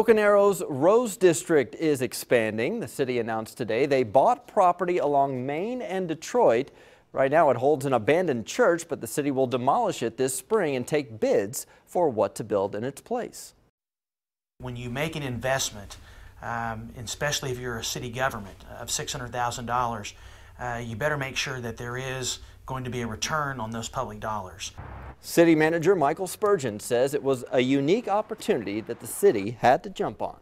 Broken Arrow's Rose District is expanding. The city announced today they bought property along Main and Detroit. Right now it holds an abandoned church, but the city will demolish it this spring and take bids for what to build in its place. When you make an investment, especially if you're a city government, of $600,000, you better make sure that there is going to be a return on those public dollars. City Manager Michael Spurgeon says it was a unique opportunity that the city had to jump on.